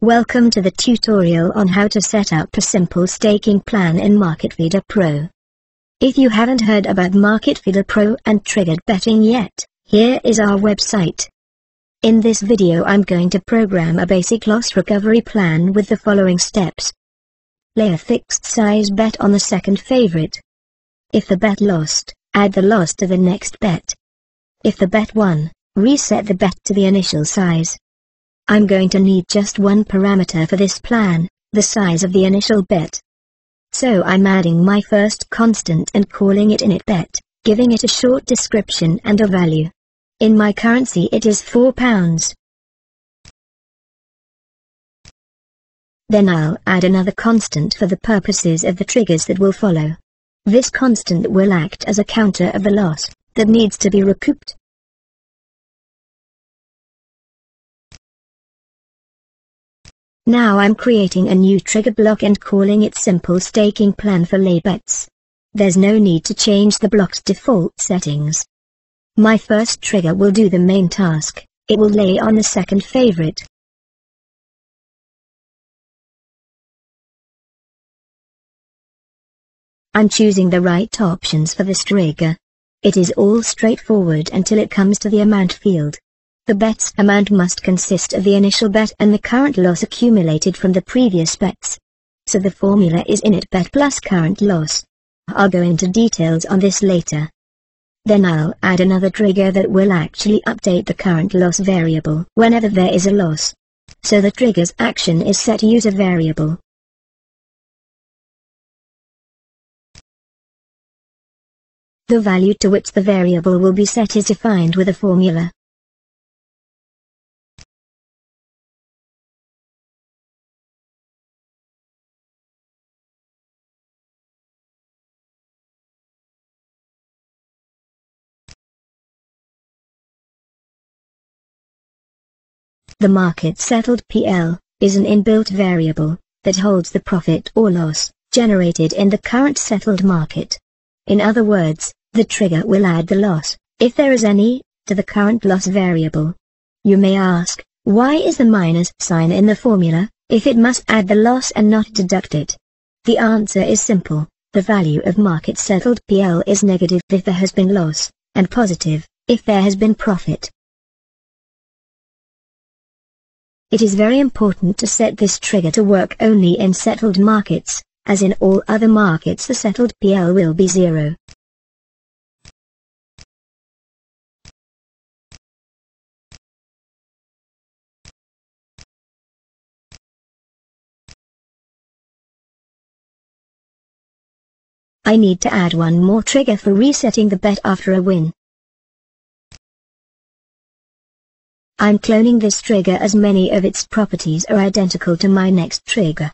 Welcome to the tutorial on how to set up a simple staking plan in MarketFeeder Pro. If you haven't heard about MarketFeeder Pro and triggered betting yet, here is our website. In this video I'm going to program a basic loss recovery plan with the following steps. Lay a fixed size bet on the second favorite. If the bet lost, add the loss to the next bet. If the bet won, reset the bet to the initial size. I'm going to need just one parameter for this plan, the size of the initial bet. So I'm adding my first constant and calling it initBet, giving it a short description and a value. In my currency it is £4. Then I'll add another constant for the purposes of the triggers that will follow. This constant will act as a counter of the loss that needs to be recouped. Now I'm creating a new trigger block and calling it Simple Staking Plan for Lay Bets. There's no need to change the block's default settings. My first trigger will do the main task, it will lay on the second favorite. I'm choosing the right options for this trigger. It is all straightforward until it comes to the amount field. The bet's amount must consist of the initial bet and the current loss accumulated from the previous bets. So the formula is initBet plus current loss. I'll go into details on this later. Then I'll add another trigger that will actually update the current loss variable whenever there is a loss. So the trigger's action is set user variable. The value to which the variable will be set is defined with a formula. The market settled PL is an inbuilt variable that holds the profit or loss generated in the current settled market. In other words, the trigger will add the loss, if there is any, to the current loss variable. You may ask, why is the minus sign in the formula, if it must add the loss and not deduct it? The answer is simple, the value of market settled PL is negative if there has been loss, and positive, if there has been profit. It is very important to set this trigger to work only in settled markets, as in all other markets the settled PL will be 0. I need to add one more trigger for resetting the bet after a win. I'm cloning this trigger as many of its properties are identical to my next trigger.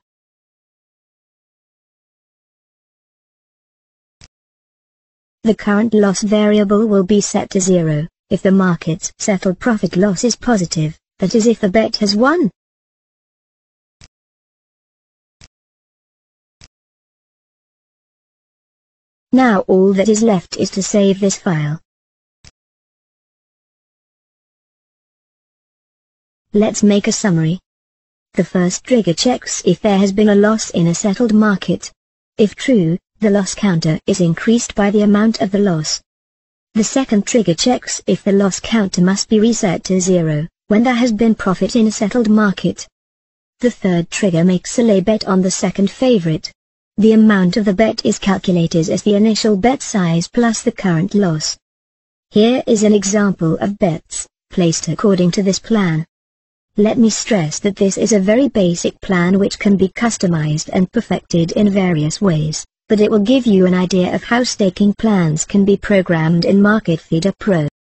The current loss variable will be set to 0, if the market's settled profit loss is positive, that is if the bet has won. Now all that is left is to save this file. Let's make a summary. The first trigger checks if there has been a loss in a settled market. If true, the loss counter is increased by the amount of the loss. The second trigger checks if the loss counter must be reset to 0, when there has been profit in a settled market. The third trigger makes a lay bet on the second favorite. The amount of the bet is calculated as the initial bet size plus the current loss. Here is an example of bets, placed according to this plan. Let me stress that this is a very basic plan which can be customized and perfected in various ways, but it will give you an idea of how staking plans can be programmed in MarketFeeder Pro.